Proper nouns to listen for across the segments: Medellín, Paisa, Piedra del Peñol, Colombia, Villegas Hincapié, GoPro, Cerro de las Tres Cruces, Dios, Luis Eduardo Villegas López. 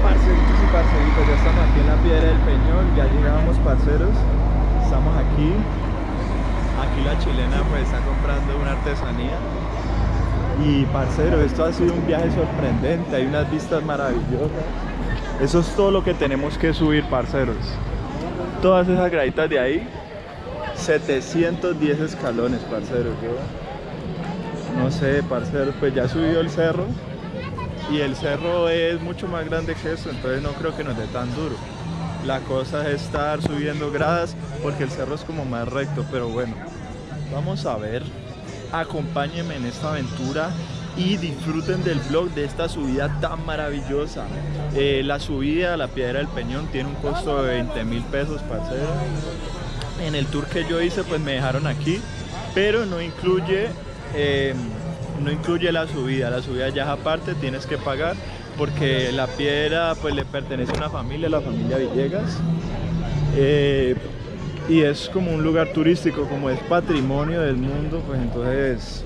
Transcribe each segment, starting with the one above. Parceritos y parceritas, ya estamos aquí en la Piedra del Peñol, ya llegamos, parceros, estamos aquí. Aquí la chilena pues está comprando una artesanía. Y parcero, esto ha sido un viaje sorprendente, hay unas vistas maravillosas. Eso es todo lo que tenemos que subir, parceros. Todas esas graditas de ahí, 710 escalones, parceros. Yo no sé, parceros, pues ya subió el cerro. Y el cerro es mucho más grande que esto, entonces no creo que nos dé tan duro. La cosa es estar subiendo gradas porque el cerro es como más recto, pero bueno, vamos a ver. Acompáñenme en esta aventura y disfruten del vlog de esta subida tan maravillosa. La subida a la Piedra del Peñón tiene un costo de 20.000 pesos, parcero. En el tour que yo hice pues me dejaron aquí, pero no incluye la subida ya es aparte, tienes que pagar porque la piedra pues le pertenece a una familia, la familia Villegas, y es como un lugar turístico, como es patrimonio del mundo, pues entonces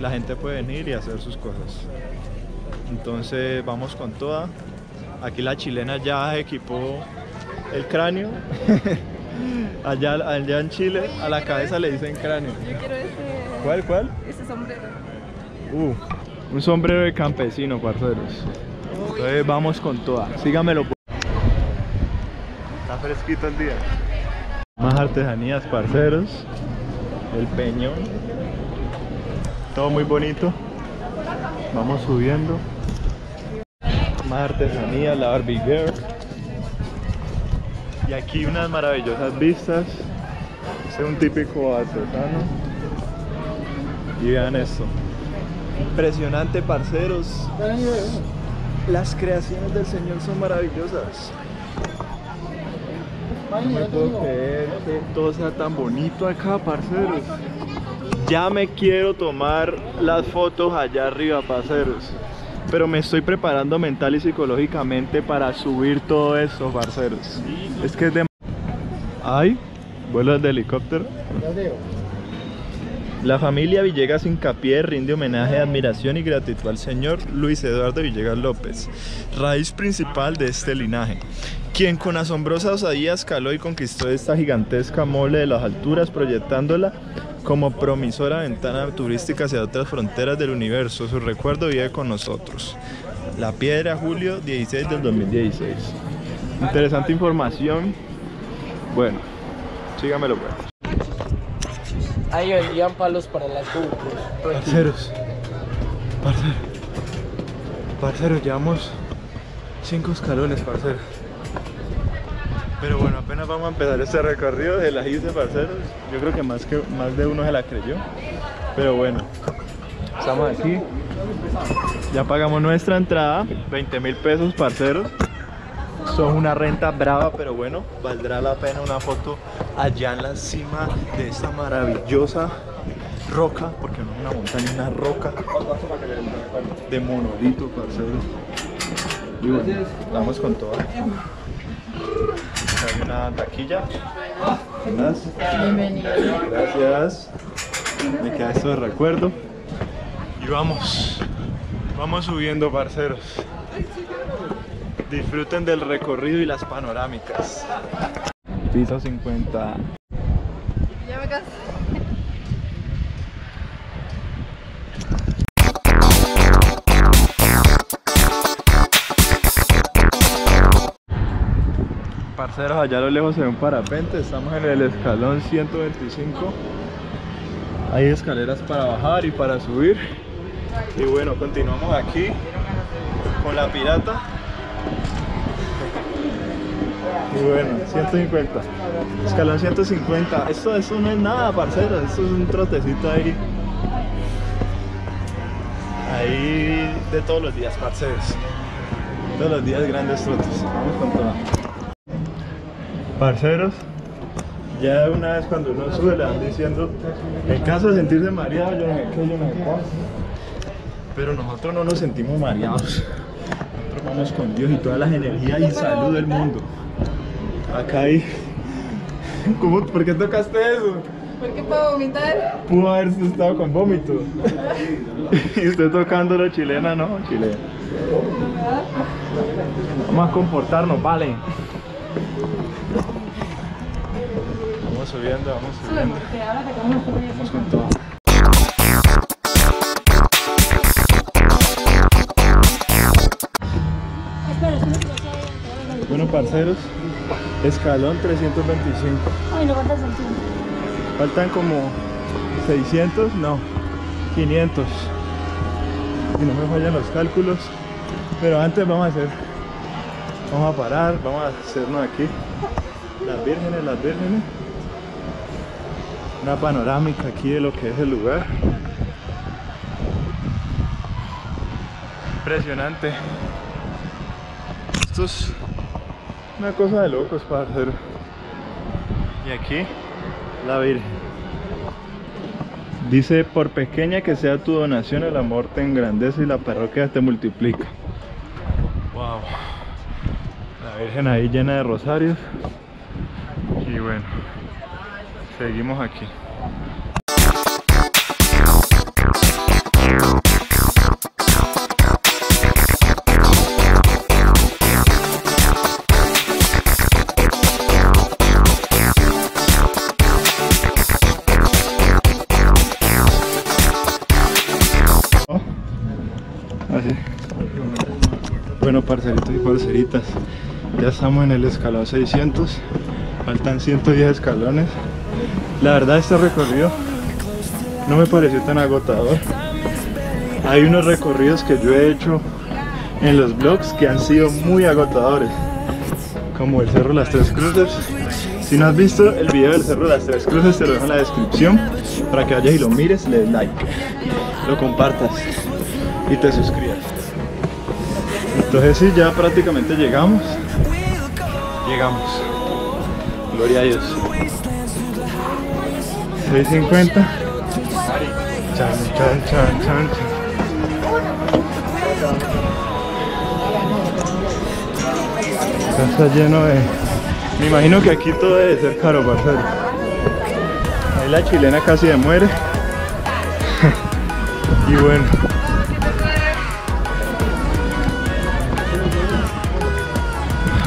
la gente puede venir y hacer sus cosas. Entonces vamos con toda. Aquí la chilena ya equipó el cráneo. allá en Chile a la cabeza le dicen cráneo. Yo quiero ese... ¿Cuál? Ese sombrero. Un sombrero de campesino, parceros. Entonces vamos con toda. Sígamelo. Está fresquito el día. Más artesanías, parceros. El peñón. Todo muy bonito. Vamos subiendo. Más artesanías, la Barbie Girl. Y aquí unas maravillosas vistas. Este es un típico artesano. Y vean esto. Impresionante, parceros. Las creaciones del Señor son maravillosas. No me puedo creer que todo sea tan bonito acá, parceros. Ya me quiero tomar las fotos allá arriba, parceros. Pero me estoy preparando mental y psicológicamente para subir todo esto, parceros. Es que es de... ¡Ay! Vuelos de helicóptero. La familia Villegas Hincapié rinde homenaje, admiración y gratitud al señor Luis Eduardo Villegas López, raíz principal de este linaje, quien con asombrosa osadía escaló y conquistó esta gigantesca mole de las alturas, proyectándola como promisora ventana turística hacia otras fronteras del universo. Su recuerdo vive con nosotros. La Piedra, julio 16 del 2016. Interesante información. Bueno, sígamelo pues. Ahí vendían palos para las GoPros. Parceros, llevamos 5 escalones, parceros. Pero bueno, apenas vamos a empezar este recorrido de la isla, parceros. Yo creo que más de uno se la creyó. Pero bueno, estamos aquí. Ya pagamos nuestra entrada, 20.000 pesos, parceros. Son una renta brava, pero bueno, valdrá la pena una foto allá en la cima de esta maravillosa roca, porque no es una montaña, es una roca de monolito, parceros. Y bueno, vamos con todo. Hay una taquilla. Gracias. Me queda esto de recuerdo. Y vamos subiendo, parceros. Disfruten del recorrido y las panorámicas. Piso 50. Ya me cansé. Parceros, allá a lo lejos se ve un parapente. Estamos en el escalón 125. Hay escaleras para bajar y para subir. Y bueno, continuamos aquí con la pirata. Y bueno, 150. Escalón 150. Eso no es nada, parceros. Esto es un trotecito ahí. Ahí de todos los días, parceros. Todos los días grandes trotes. Vamos con todo. Parceros, ya una vez cuando uno sube le van diciendo, en caso de sentirse mareado, yo no sé qué, yo no sé cuál. Pero nosotros no nos sentimos mareados. Nosotros vamos con Dios y todas las energías y salud del mundo. Acá hay... ¿Cómo? ¿Por qué tocaste eso? Porque para vomitar. Pudo haberse estado con vómito. Y usted tocándolo, chilena, ¿no? Chilena. Vamos a comportarnos, vale. Vamos subiendo, vamos subiendo. Vamos con todo. Bueno, parceros, escalón 325. Ay, no, ¿cuántas secciones? Faltan como 600, no, 500. Si no me fallan los cálculos. Pero antes vamos a parar, vamos a hacernos aquí las vírgenes, una panorámica aquí de lo que es el lugar. Impresionante. Esto es una cosa de locos, parcero. Y aquí la Virgen dice: por pequeña que sea tu donación, el amor te engrandece y la parroquia te multiplica. Wow, la Virgen ahí llena de rosarios. Y bueno, seguimos aquí. Bueno, parceritos y parceritas, ya estamos en el escalón 600, faltan 110 escalones. La verdad, este recorrido no me pareció tan agotador. Hay unos recorridos que yo he hecho en los vlogs que han sido muy agotadores, como el Cerro de las Tres Cruces. Si no has visto el video del Cerro de las Tres Cruces, te lo dejo en la descripción para que vayas y lo mires, le des like, lo compartas y te suscribas. Entonces sí, ya prácticamente llegamos. Gloria a Dios. 6:50. Chan, chan, chan, chan, chan. Está lleno de... Me imagino que aquí todo debe ser caro, parcero. Ahí la chilena casi se muere. Y bueno,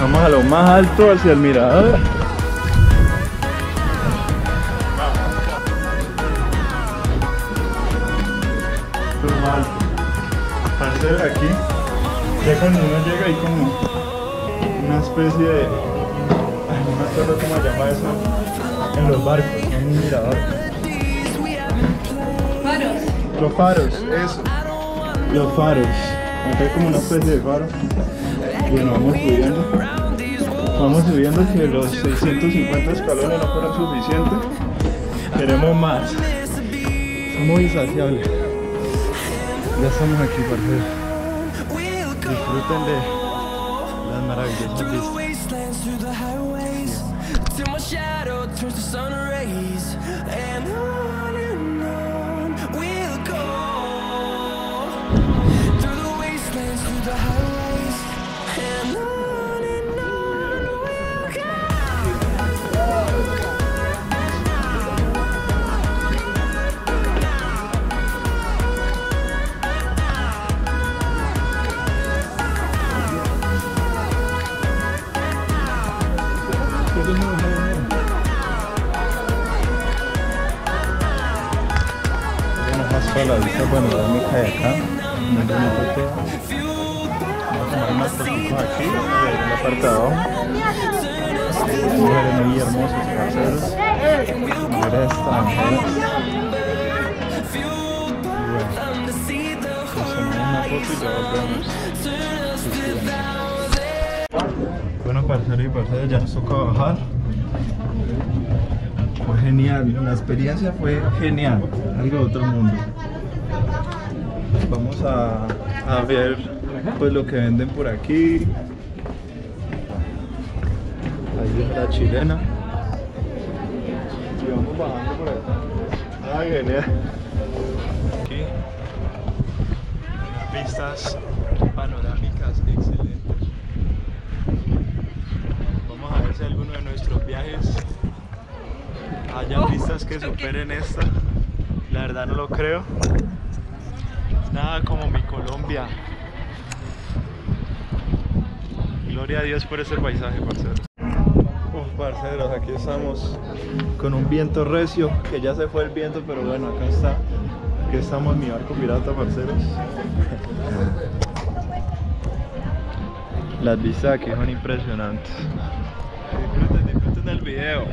vamos a lo más alto, hacia el mirador. Parcero, aquí ya cuando uno llega hay como una especie de... Ay, no me acuerdo cómo se llama eso en los barcos, en un mirador. Faros. Los faros, eso. Los faros. Acá hay como una especie de faros. Bueno, vamos subiendo. Vamos subiendo. Si los 650 escalones no fueron suficientes, queremos más. Somos insaciables. Ya estamos aquí, parceros. Disfruten de las maravillosas vistas. La vista panorámica de acá, muy bonito todo. Vamos a tomar unas fotos aquí, en la parte de abajo. Mujeres muy hermosas, parceros. Mujeres extranjeras. Bueno, nos tomamos una foto y ya volvemos. Bueno, parceros y parceras, ya nos toca bajar. Fue genial, la experiencia fue genial, algo de otro mundo. Vamos a ver pues lo que venden por aquí. Ahí es la chilena. Y vamos bajando por acá. Ay, genial. Aquí vistas panorámicas excelentes. Vamos a ver si alguno de nuestros viajes hayan vistas que superen esta. La verdad no lo creo. Nada como mi Colombia. Gloria a Dios por este paisaje, parceros. Parceros, aquí estamos con un viento recio, que ya se fue el viento, pero bueno, acá está. Aquí estamos en mi barco pirata, parceros. Las vistas aquí son impresionantes. Disfruten, disfruten del video.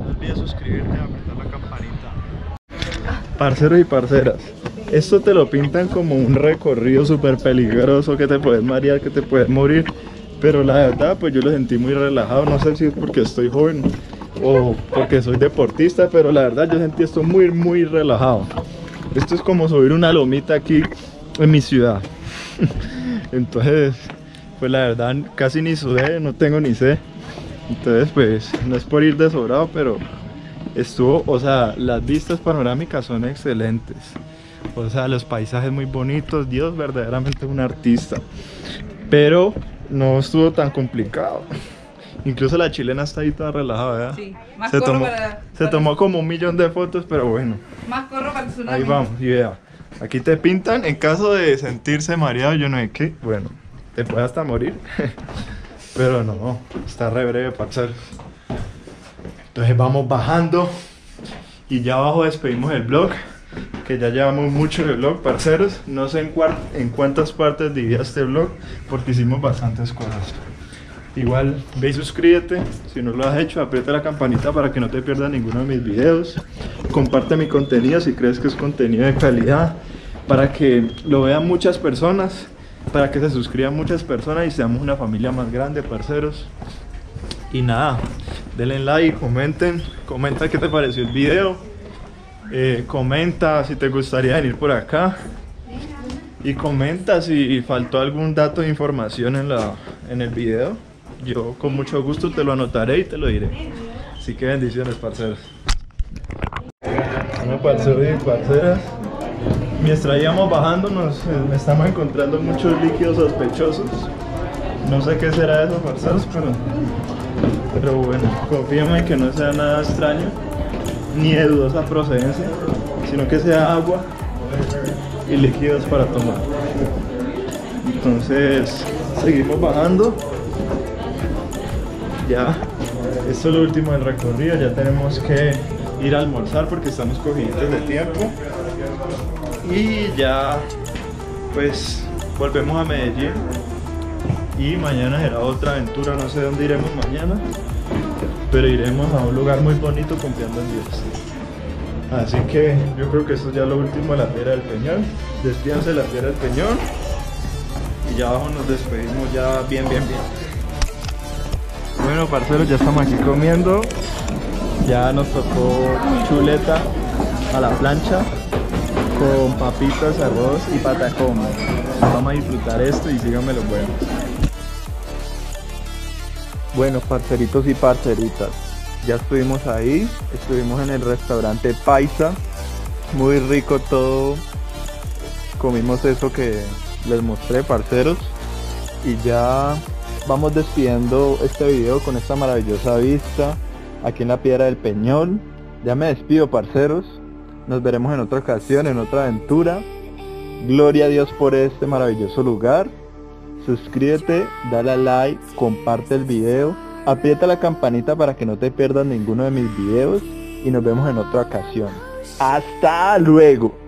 No olvides suscribirte y apretar la campanita. Parceros y parceras, esto te lo pintan como un recorrido súper peligroso, que te puedes marear, que te puedes morir. Pero la verdad, pues yo lo sentí muy relajado, no sé si es porque estoy joven o porque soy deportista, pero la verdad yo sentí esto muy relajado. Esto es como subir una lomita aquí en mi ciudad. Entonces, pues la verdad casi ni sudé, no tengo ni sed. Entonces, pues no es por ir de sobrado, pero estuvo, o sea, las vistas panorámicas son excelentes. O sea, los paisajes muy bonitos, Dios verdaderamente es un artista. Pero no estuvo tan complicado. Incluso la chilena está ahí toda relajada, ¿verdad? Sí, más se corro tomó, para... Se tomó como 1.000.000 de fotos, pero bueno. Más corro para el tsunami. Ahí vamos, y vea. Aquí te pintan, en caso de sentirse mareado, yo no sé qué. Bueno, te puede hasta morir. Pero no, está re breve, parceros. Entonces vamos bajando. Y ya abajo despedimos el vlog, que ya llevamos mucho de vlog, parceros. No sé en cuántas partes dividía este vlog, porque hicimos bastantes cosas. Igual ve y suscríbete si no lo has hecho, aprieta la campanita para que no te pierdas ninguno de mis videos. Comparte mi contenido si crees que es contenido de calidad, para que lo vean muchas personas, para que se suscriban muchas personas y seamos una familia más grande, parceros. Y nada, denle like, comenten, comenta qué te pareció el video. Comenta si te gustaría venir por acá y comenta si faltó algún dato de información en el video. Yo con mucho gusto te lo anotaré y te lo diré. Así que bendiciones, parceros. Bueno, parceros y parceras, mientras íbamos bajando nos estamos encontrando muchos líquidos sospechosos. No sé qué será eso, parceros, pero bueno, confíenme en que no sea nada extraño ni de dudosa procedencia, sino que sea agua y líquidos para tomar. Entonces seguimos bajando. Ya, esto es lo último del recorrido, ya tenemos que ir a almorzar porque estamos cogiditos de tiempo. Y ya pues volvemos a Medellín y mañana será otra aventura, no sé dónde iremos mañana, pero iremos a un lugar muy bonito confiando en Dios. Así que yo creo que esto ya es lo último de la Piedra del Peñol. Despídanse de la Piedra del Peñol y ya abajo nos despedimos ya bien. Bueno, parceros, ya estamos aquí comiendo. Ya nos tocó chuleta a la plancha con papitas, arroz y patacón. Vamos a disfrutar esto y síganme los buenos. Bueno, parceritos y parceritas, ya estuvimos ahí, estuvimos en el restaurante Paisa, muy rico todo, comimos eso que les mostré, parceros, y ya vamos despidiendo este video con esta maravillosa vista, aquí en la Piedra del Peñol. Ya me despido, parceros, nos veremos en otra ocasión, en otra aventura. Gloria a Dios por este maravilloso lugar. Suscríbete, dale a like, comparte el video, aprieta la campanita para que no te pierdas ninguno de mis videos y nos vemos en otra ocasión. ¡Hasta luego!